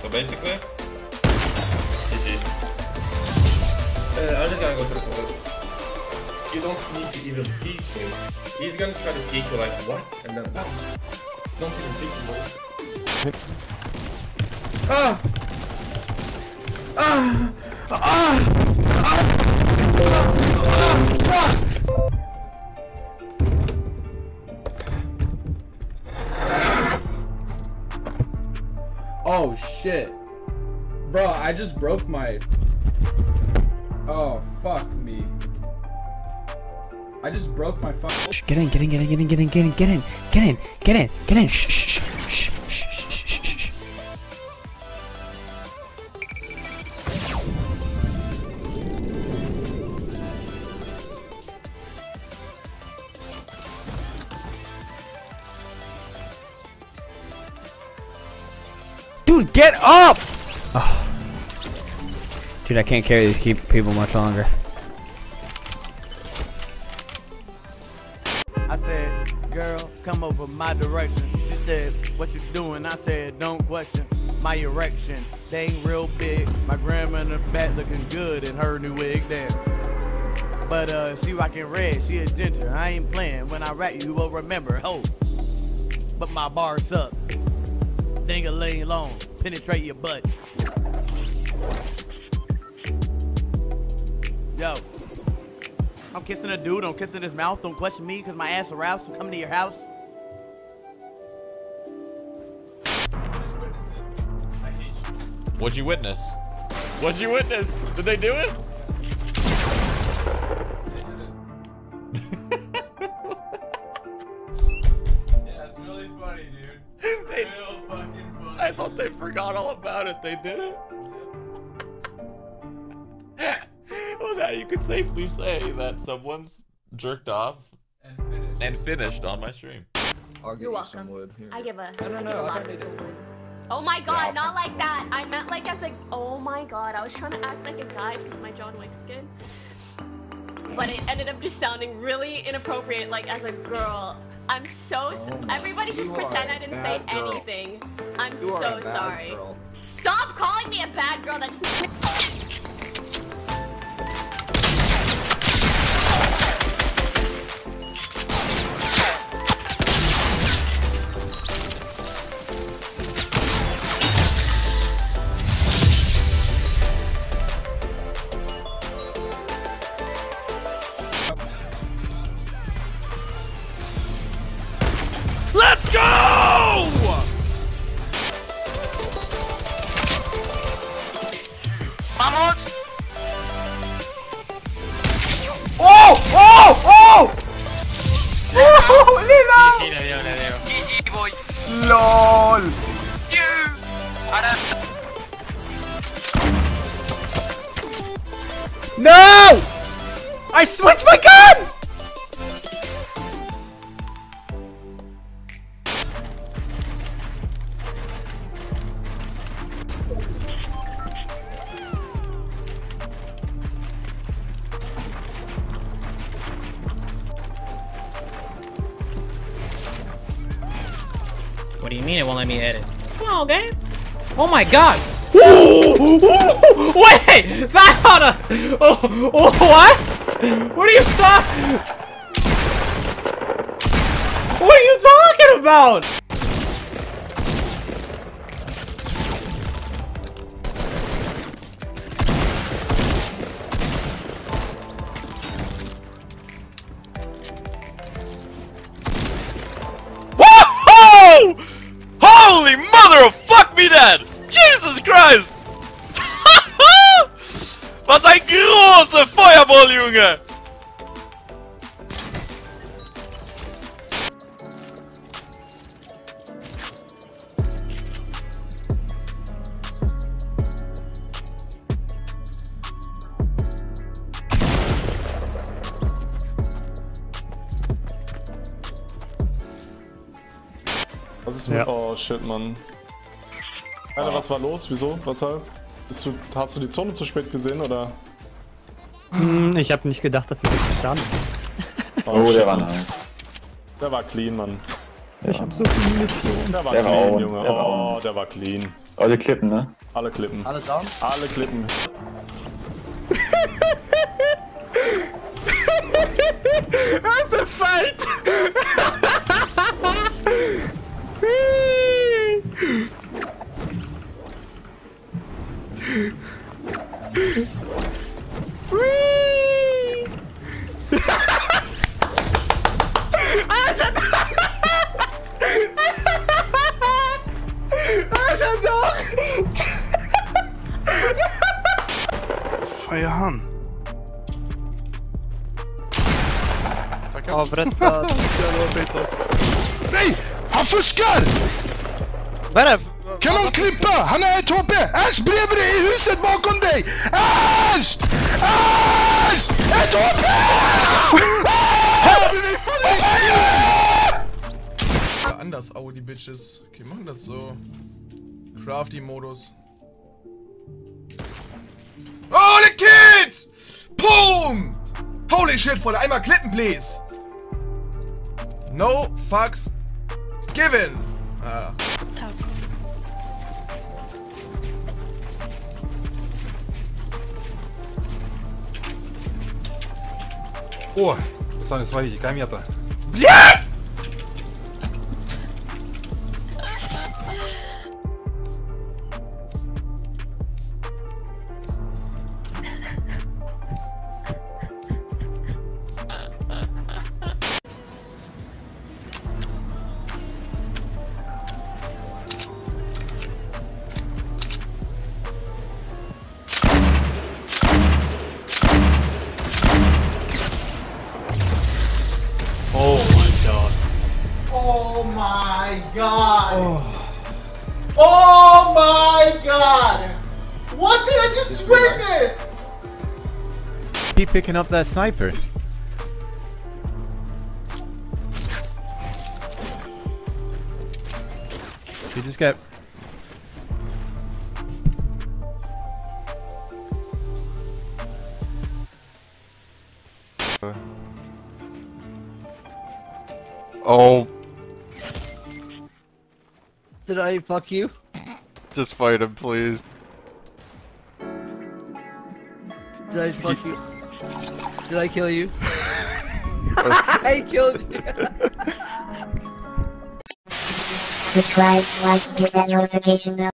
So basically, GG. I'm just gonna go through the hook. You don't need to even peek him. He's gonna try to peek you like, what? And then, oh. Don't even peek him. Ah! Ah! Ah! Oh shit. Bro, I just broke my... Oh, fuck me. I just broke my fucking... Get in. Shh. Dude, get up! Oh. Dude, I can't carry these people much longer. I said, girl, come over my direction. She said, what you doing? I said, don't question my erection. They ain't real big. My grandma in the back looking good in her new wig there. But she rockin' red, she a ginger. I ain't playing. When I rap, you will remember. Oh, but my bar's up. Dang a lane long, penetrate your butt. Yo, I'm kissing a dude, I'm kissing his mouth. Don't question me, cause my ass aroused. I'm coming to your house. What'd you witness? What'd you witness? Did they do it? Yeah, it's really funny, dude. They, real fucking funny. I thought they forgot all about it. They did it? Well, now you can safely say that someone's jerked off and finished, on my stream. I'll give you some wood. Here. I give a lot of wood. Oh my god, yeah. Not like that. I meant like as a... Oh my god, I was trying to act like a guy because of my John Wick skin. But it ended up just sounding really inappropriate, like as a girl. I'm so everybody just pretend I didn't say anything. I'm so sorry. Girl. Stop calling me a bad girl. That just let's go! Vamos! Oh! Oh! Oh! Oh! Sí, le veo. GG, voy. LOL. Ahora... No! I switched my gun! What do you mean it won't let me edit? Come on, game. Oh my god! Ooh. Wait! Diana! Oh, what? What are you talking? What are you talking about? Holy mother of fuck me dad! Jesus Christ! Was ein großer Feuerball, Junge! Was ist mit... Ja. Oh shit, Mann. Alter, was war los? Wieso? Weshalb? Hast du die Zone zu spät gesehen, oder? Ich hab nicht gedacht, dass sie das verstanden ist. Oh, der war nice. Der war clean, Mann. Ich hab so viele Missionen. Der war clean, Junge. Oh, der war clean. Alle Klippen, ne? Alle Klippen. Alle down? Alle Klippen. That's a fight! Fan. Avrättad. Nej! Han fuskar! Vad är det? Kan någon klippa? Han är ett HP! Ernst bredvid dig i huset bakom dig! Ernst! Ernst! Ett HP! Anders, Audi Bitches. Okay, machen das so. Crafty-Modus. Oh, the kids! Boom! Holy shit, Freunde, einmal klippen, please! No fucks given! Ah. О, пацаны, смотрите, комета. Блядь! Oh my god! What did I just witness? Keep picking up that sniper. You just got. Oh. Did I fuck you? Just fight him, please. Did I fuck you? Did I kill you? I killed you! Subscribe, like, hit that notification bell.